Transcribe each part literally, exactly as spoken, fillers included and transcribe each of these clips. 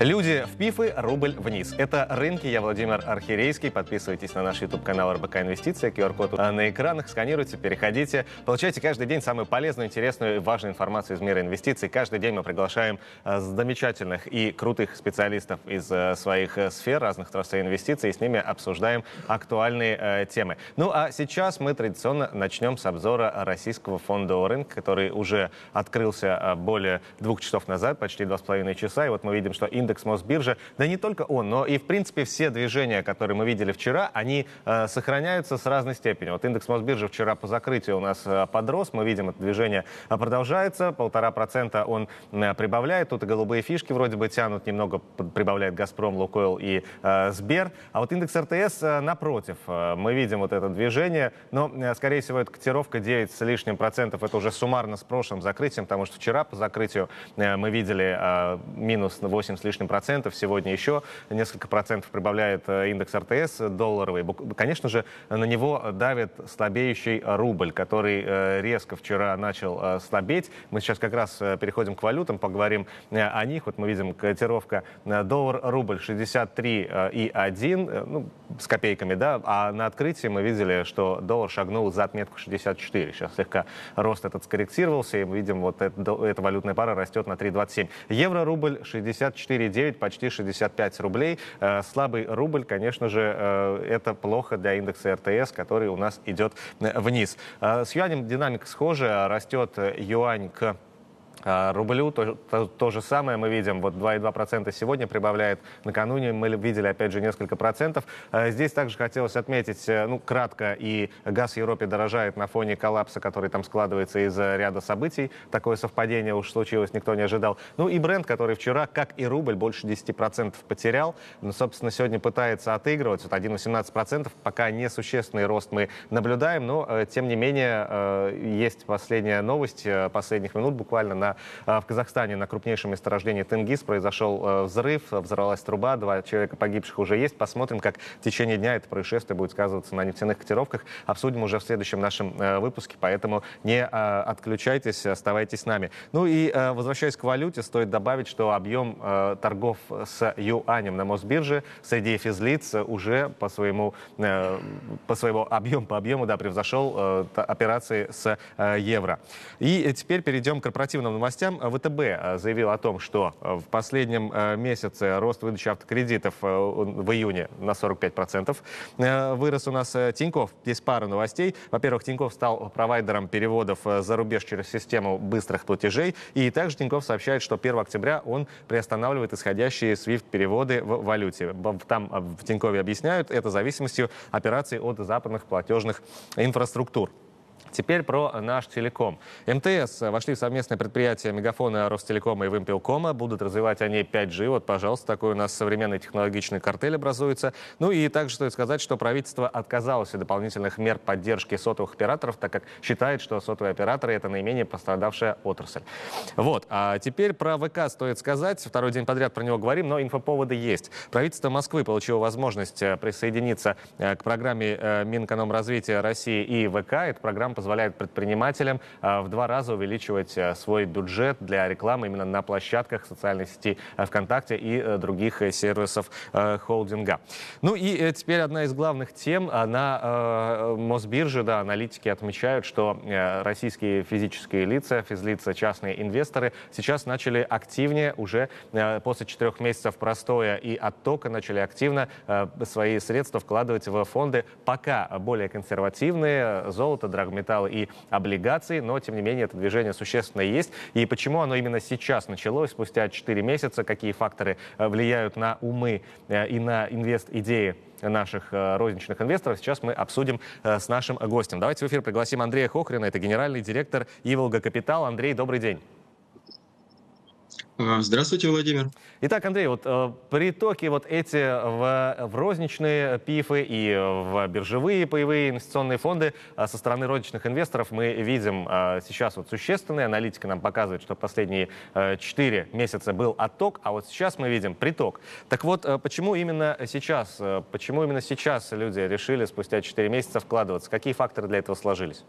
Люди в ПИФы, рубль вниз. Это рынки. Я Владимир Архирейский. Подписывайтесь на наш YouTube-канал РБК Инвестиции. ку ар код на экранах. Сканируйте, переходите. Получайте каждый день самую полезную, интересную и важную информацию из мира инвестиций. Каждый день мы приглашаем замечательных и крутых специалистов из своих сфер, разных отраслей инвестиций, и с ними обсуждаем актуальные темы. Ну а сейчас мы традиционно начнем с обзора российского фондового рынка, который уже открылся более двух часов назад, почти два с половиной часа. И вот мы видим, что индекс Индекс Мосбиржи, да не только он, но и, в принципе, все движения, которые мы видели вчера, они э, сохраняются с разной степенью. Вот индекс Мосбиржи вчера по закрытию у нас э, подрос, мы видим, это движение продолжается, полтора процента он э, прибавляет, тут и голубые фишки вроде бы тянут, немного прибавляет Газпром, Лукойл и э, Сбер. А вот индекс РТС э, напротив, э, мы видим вот это движение, но, э, скорее всего, эта котировка девять с лишним процентов, это уже суммарно с прошлым закрытием, потому что вчера по закрытию э, мы видели э, минус восемь с лишним процентов, сегодня еще несколько процентов прибавляет индекс РТС долларовый. Конечно же, на него давит слабеющий рубль, который резко вчера начал слабеть. Мы сейчас как раз переходим к валютам, поговорим о них. Вот мы видим котировка доллар-рубль шестьдесят три и один, ну, с копейками, да, а на открытии мы видели, что доллар шагнул за отметку шестьдесят четыре. Сейчас слегка рост этот скорректировался, и мы видим, вот это, эта валютная пара растет на три двадцать семь. Евро-рубль шестьдесят четыре и девять, почти шестьдесят пять рублей. Слабый рубль, конечно же, это плохо для индекса РТС, который у нас идет вниз. С юанем динамика схожая, растет юань к рублю, то, то, то же самое мы видим, вот два и два процента сегодня прибавляет, накануне мы видели опять же несколько процентов. Здесь также хотелось отметить, ну, кратко, и газ в Европе дорожает на фоне коллапса, который там складывается из ряда событий, такое совпадение уж случилось, никто не ожидал. Ну и бренд, который вчера, как и рубль, больше десяти процентов потерял, ну, собственно, сегодня пытается отыгрывать, вот один и восемнадцать процентов, пока несущественный рост мы наблюдаем, но тем не менее есть последняя новость последних минут буквально. На В Казахстане на крупнейшем месторождении Тенгиз произошел взрыв, взорвалась труба, два человека погибших уже есть. Посмотрим, как в течение дня это происшествие будет сказываться на нефтяных котировках. Обсудим уже в следующем нашем выпуске, поэтому не отключайтесь, оставайтесь с нами. Ну и возвращаясь к валюте, стоит добавить, что объем торгов с юанем на Мосбирже среди физлиц уже по своему, по своему объему, по объему да, превзошел операции с евро. И теперь перейдем к корпоративному новостям. ВТБ заявил о том, что в последнем месяце рост выдачи автокредитов в июне на сорок пять процентов вырос у нас. Тинькофф. Здесь пара новостей. Во-первых, Тинькофф стал провайдером переводов за рубеж через систему быстрых платежей. И также Тинькофф сообщает, что первого октября он приостанавливает исходящие свифт-переводы в валюте. Там в Тинькове объясняют, это зависимостью операций от западных платежных инфраструктур. Теперь про наш телеком. МТС вошли в совместное предприятие Мегафона, Ростелекома и Вимпелкома. Будут развивать они пять джи. Вот, пожалуйста, такой у нас современный технологичный картель образуется. Ну и также стоит сказать, что правительство отказалось от дополнительных мер поддержки сотовых операторов, так как считает, что сотовые операторы — это наименее пострадавшая отрасль. Вот. А теперь про ВК стоит сказать. Второй день подряд про него говорим, но инфоповоды есть. Правительство Москвы получило возможность присоединиться к программе Минэкономразвития России и ВК. Эта программа позволяет предпринимателям в два раза увеличивать свой бюджет для рекламы именно на площадках социальной сети ВКонтакте и других сервисов холдинга. Ну и теперь одна из главных тем. На Мосбирже, да, аналитики отмечают, что российские физические лица, физлица, частные инвесторы сейчас начали активнее уже после четырех месяцев простоя и оттока начали активно свои средства вкладывать в фонды, пока более консервативные — золото, драгметалл и облигации, но, тем не менее, это движение существенно есть. И почему оно именно сейчас началось, спустя четыре месяца, какие факторы влияют на умы и на инвест-идеи наших розничных инвесторов, сейчас мы обсудим с нашим гостем. Давайте в эфир пригласим Андрея Хохрина, это генеральный директор «Иволга Капитал». Андрей, добрый день. Здравствуйте, Владимир. Итак, Андрей, вот э, притоки вот эти в, в розничные ПИФы и в биржевые паевые инвестиционные фонды э, со стороны розничных инвесторов мы видим э, сейчас вот существенные. Аналитика нам показывает, что последние э, четыре месяца был отток, а вот сейчас мы видим приток. Так вот, э, почему именно сейчас, э, почему именно сейчас люди решили спустя четыре месяца вкладываться? Какие факторы для этого сложились?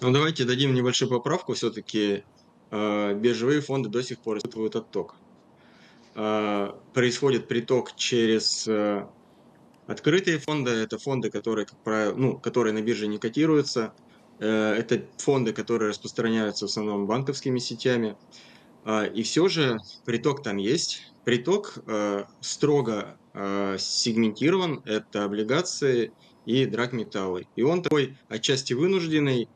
Ну, давайте дадим небольшую поправку все-таки. Биржевые фонды до сих пор испытывают отток. происходит приток через открытые фонды. Это фонды, которые, как правило, ну, которые на бирже не котируются. Это фонды, которые распространяются в основном банковскими сетями. И все же приток там есть. Приток строго сегментирован. Это облигации и драгметаллы. И он такой отчасти вынужденный,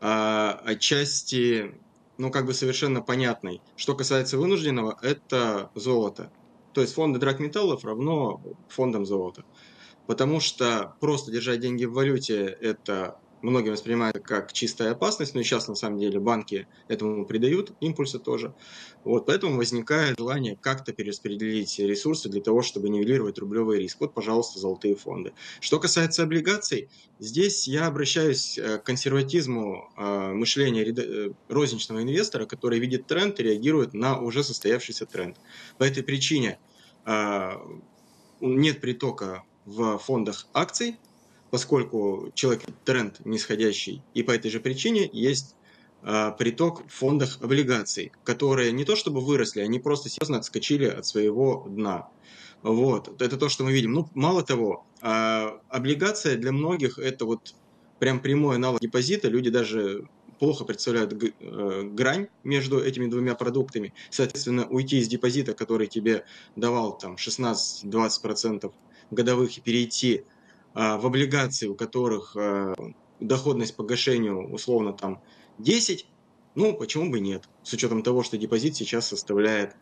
отчасти, ну, как бы совершенно понятный. Что касается вынужденного, это золото. То есть фонды драгметаллов равно фондам золота. Потому что просто держать деньги в валюте – это многим воспринимается как чистая опасность. Но и сейчас, на самом деле, банки этому придают, импульсы тоже. Вот, поэтому возникает желание как-то перераспределить ресурсы для того, чтобы нивелировать рублевый риск. Вот, пожалуйста, золотые фонды. Что касается облигаций, здесь я обращаюсь к консерватизму мышления розничного инвестора, который видит тренд и реагирует на уже состоявшийся тренд. По этой причине нет притока в фондах акций, поскольку человек тренд нисходящий, и по этой же причине есть э, приток в фондах облигаций, которые не то чтобы выросли, они просто серьезно отскочили от своего дна. Вот, это то, что мы видим. Ну, мало того, э, облигация для многих это вот прям прямой аналог депозита, люди даже плохо представляют грань между этими двумя продуктами. Соответственно, уйти из депозита, который тебе давал там шестнадцать-двадцать процентов годовых, и перейти в облигации, у которых доходность по гашению условно там десять, ну почему бы нет, с учетом того, что депозит сейчас составляет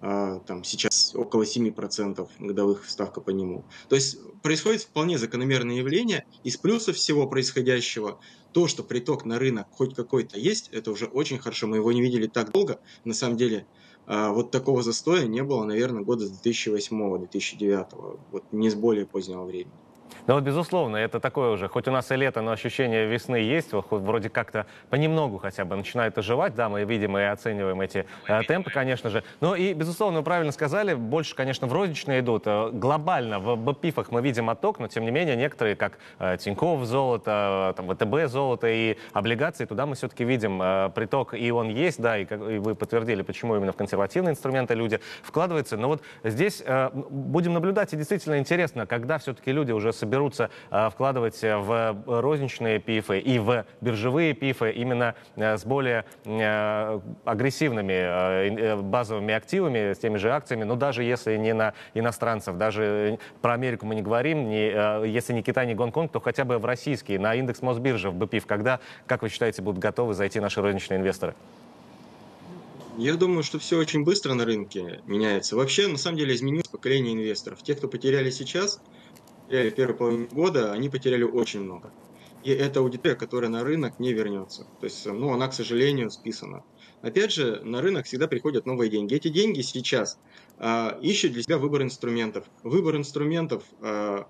там сейчас около семи процентов годовых ставка по нему. То есть происходит вполне закономерное явление. Из плюсов всего происходящего то, что приток на рынок хоть какой-то есть, это уже очень хорошо. Мы его не видели так долго. На самом деле вот такого застоя не было, наверное, года с две тысячи восьмого — две тысячи девятого, вот не с более позднего времени. Да, вот, безусловно, это такое уже, хоть у нас и лето, но ощущение весны есть, вроде как-то понемногу хотя бы начинает оживать, да, мы видим и оцениваем эти э, темпы, конечно же. Ну и, безусловно, вы правильно сказали, больше, конечно, в розничные идут. Глобально в ПИФах мы видим отток, но, тем не менее, некоторые, как э, Тинькофф золото, там, ВТБ золото и облигации, туда мы все-таки видим э, приток, и он есть, да, и, как, и вы подтвердили, почему именно в консервативные инструменты люди вкладываются. Но вот здесь э, будем наблюдать, и действительно интересно, когда все-таки люди уже соберутся а, вкладывать в розничные ПИФы и в биржевые ПИФы именно а, с более а, агрессивными а, базовыми активами, с теми же акциями, но даже если не на иностранцев, даже про Америку мы не говорим, не, а, если не Китай, не Гонконг, то хотя бы в российский, на индекс Мосбиржи, в БПИФ. Когда, как вы считаете, будут готовы зайти наши розничные инвесторы? Я думаю, что все очень быстро на рынке меняется. Вообще, на самом деле, изменилось поколение инвесторов. Те, кто потеряли сейчас, в первой половине года, они потеряли очень много. И это аудитория, которая на рынок не вернется. То есть, ну, она, к сожалению, списана. Опять же, на рынок всегда приходят новые деньги. Эти деньги сейчас э, ищут для себя выбор инструментов. Выбор инструментов э,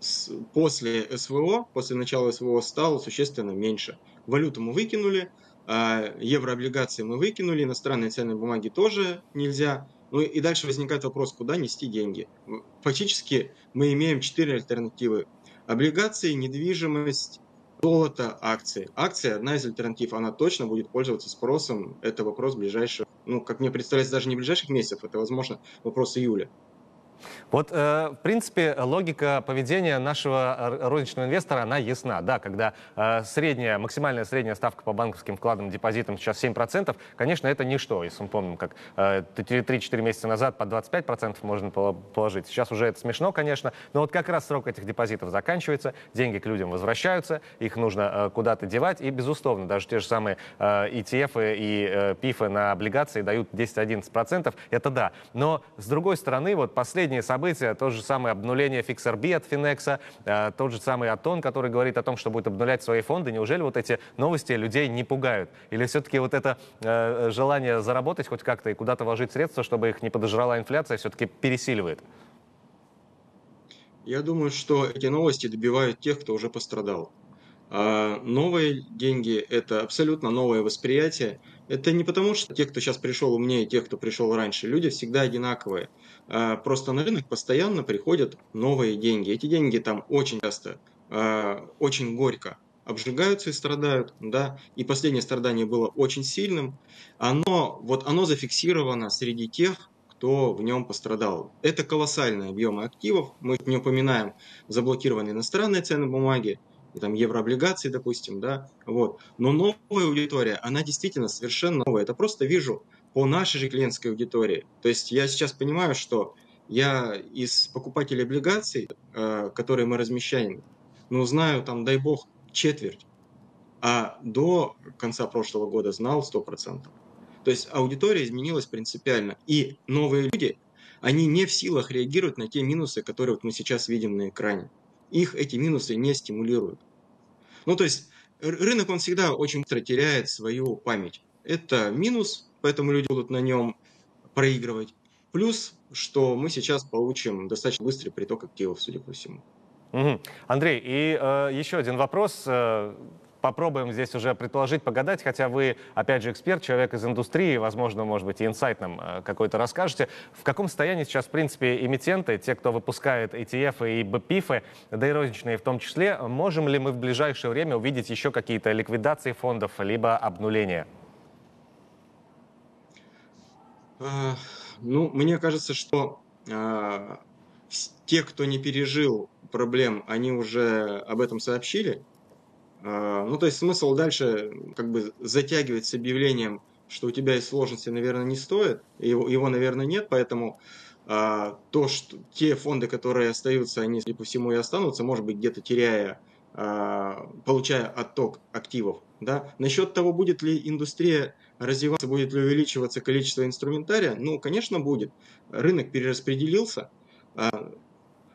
с, после СВО, после начала СВО стал существенно меньше. Валюту мы выкинули, э, еврооблигации мы выкинули, иностранные ценные бумаги тоже нельзя. Ну и дальше возникает вопрос, куда нести деньги. Фактически мы имеем четыре альтернативы. Облигации, недвижимость, золото, акции. Акция – одна из альтернатив, она точно будет пользоваться спросом. Это вопрос ближайших, ну, как мне представляется, даже не ближайших месяцев, это, возможно, вопрос июля. Вот, э, в принципе, логика поведения нашего розничного инвестора, она ясна. Да, когда э, средняя, максимальная средняя ставка по банковским вкладам, депозитам сейчас семь процентов, конечно, это ничто. Если мы помним, как э, три-четыре месяца назад по двадцать пять процентов можно положить. Сейчас уже это смешно, конечно, но вот как раз срок этих депозитов заканчивается, деньги к людям возвращаются, их нужно э, куда-то девать, и, безусловы, даже те же самые э, и ти эф-ы и э, ПИФы на облигации дают десять-одиннадцать процентов, это да. Но, с другой стороны, вот последний события, то же самое обнуление фикс эр би от Финекса, э, тот же самый АТОН, который говорит о том, что будет обнулять свои фонды. Неужели вот эти новости людей не пугают? Или все-таки вот это э, желание заработать хоть как-то и куда-то вложить средства, чтобы их не подожрала инфляция, все-таки пересиливает? Я думаю, что эти новости добивают тех, кто уже пострадал. А новые деньги – это абсолютно новое восприятие. Это не потому, что те, кто сейчас пришел умнее, те, кто пришел раньше, люди всегда одинаковые. Просто на рынок постоянно приходят новые деньги. Эти деньги там очень часто, очень горько обжигаются и страдают, да. И последнее страдание было очень сильным. Оно, вот оно зафиксировано среди тех, кто в нем пострадал. Это колоссальные объемы активов. Мы не упоминаем заблокированные иностранные ценные бумаги, там еврооблигации, допустим, да, вот. Но новая аудитория, она действительно совершенно новая. Это просто вижу по нашей же клиентской аудитории. То есть я сейчас понимаю, что я из покупателей облигаций, которые мы размещаем, ну, знаю, там, дай бог, четверть. А до конца прошлого года знал сто процентов. То есть аудитория изменилась принципиально. И новые люди, они не в силах реагировать на те минусы, которые вот мы сейчас видим на экране. Их эти минусы не стимулируют. Ну, то есть рынок, он всегда очень быстро теряет свою память. Это минус, поэтому люди будут на нем проигрывать. Плюс, что мы сейчас получим достаточно быстрый приток активов, судя по всему. Угу. Андрей, и э, еще один вопрос. Э, попробуем здесь уже предположить, погадать, хотя вы, опять же, эксперт, человек из индустрии, возможно, может быть, и инсайт нам э, какой-то расскажете. В каком состоянии сейчас, в принципе, эмитенты, те, кто выпускает и ти эф и ПИФы, да и розничные в том числе, можем ли мы в ближайшее время увидеть еще какие-то ликвидации фондов, либо обнуления? А, ну, мне кажется, что а, те, кто не пережил проблем, они уже об этом сообщили. Ну, то есть смысл дальше как бы затягивать с объявлением, что у тебя есть сложности, наверное, не стоит, его, его наверное, нет, поэтому а, то, что те фонды, которые остаются, они, судя по всему, и останутся, может быть, где-то теряя, а, получая отток активов. Да? Насчет того, будет ли индустрия развиваться, будет ли увеличиваться количество инструментария, ну, конечно, будет. Рынок перераспределился. А,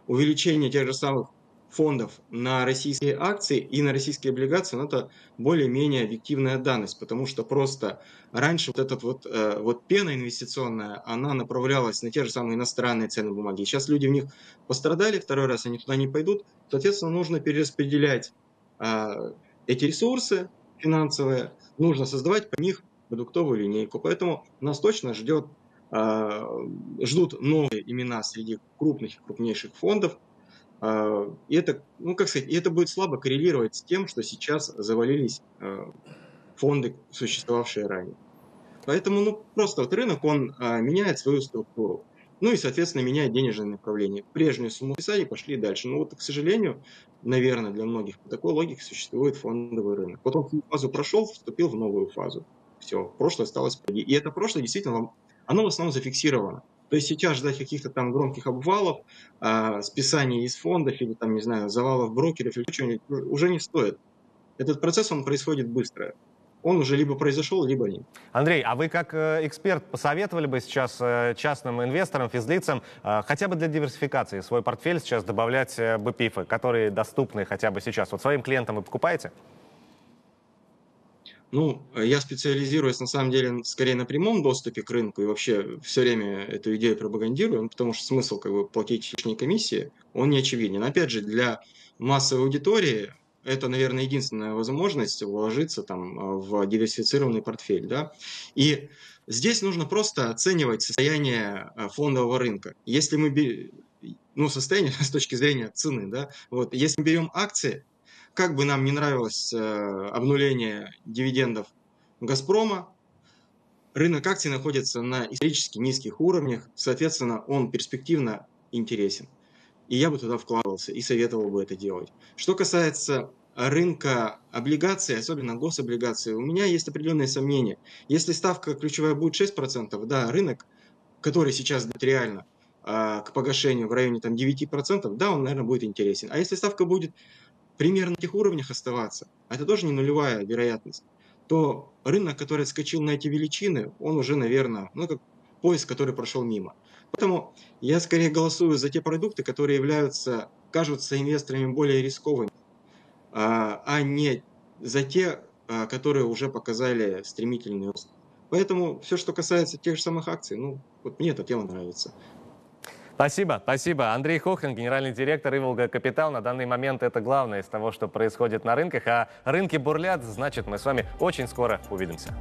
увеличение тех же самых фондов на российские акции и на российские облигации, ну, это более-менее объективная данность, потому что просто раньше вот эта вот, э, вот пена инвестиционная, она направлялась на те же самые иностранные ценные бумаги. Сейчас люди в них пострадали, второй раз они туда не пойдут. Соответственно, нужно перераспределять э, эти ресурсы финансовые, нужно создавать по них продуктовую линейку. Поэтому нас точно ждет, э, ждут новые имена среди крупных и крупнейших фондов. И это, ну, как сказать, это будет слабо коррелировать с тем, что сейчас завалились фонды, существовавшие ранее. Поэтому, ну, просто вот рынок, он меняет свою структуру. Ну и, соответственно, меняет денежное направление. Прежнюю сумму писали, пошли дальше. Ну вот, к сожалению, наверное, для многих по такой логике существует фондовый рынок. Вот он фазу прошел, вступил в новую фазу. Все, прошлое осталось впереди. И это прошлое действительно, оно в основном зафиксировано. То есть сейчас ждать каких-то там громких обвалов, э, списаний из фондов или там, не знаю, завалов брокеров или чего-нибудь уже не стоит. Этот процесс, он происходит быстро. Он уже либо произошел, либо нет. Андрей, а вы как эксперт посоветовали бы сейчас частным инвесторам, физлицам хотя бы для диверсификации свой портфель сейчас добавлять БПИФы, которые доступны хотя бы сейчас? Вот своим клиентам вы покупаете? Ну, я специализируюсь, на самом деле, скорее на прямом доступе к рынку и вообще все время эту идею пропагандирую, потому что смысл как бы платить лишние комиссии, он не очевиден. Опять же, для массовой аудитории это, наверное, единственная возможность вложиться там в диверсифицированный портфель, да. И здесь нужно просто оценивать состояние фондового рынка. Если мы берем, ну, состояние с точки зрения цены, да, вот, если мы берем акции, как бы нам не нравилось э, обнуление дивидендов «Газпрома», рынок акций находится на исторически низких уровнях, соответственно, он перспективно интересен. И я бы туда вкладывался и советовал бы это делать. Что касается рынка облигаций, особенно гособлигаций, у меня есть определенные сомнения. Если ставка ключевая будет шесть процентов, да, рынок, который сейчас реально э, к погашению в районе там, девять процентов, да, он, наверное, будет интересен. А если ставка будет примерно на тех уровнях оставаться, а это тоже не нулевая вероятность, то рынок, который отскочил на эти величины, он уже, наверное, ну, как поезд, который прошел мимо. Поэтому я скорее голосую за те продукты, которые являются, кажутся инвесторами более рисковыми, а не за те, которые уже показали стремительный рост. Поэтому все, что касается тех же самых акций, ну, вот мне эта тема нравится. Спасибо, спасибо. Андрей Хохрин, генеральный директор «Иволга Капитал». На данный момент это главное из того, что происходит на рынках. А рынки бурлят, значит, мы с вами очень скоро увидимся.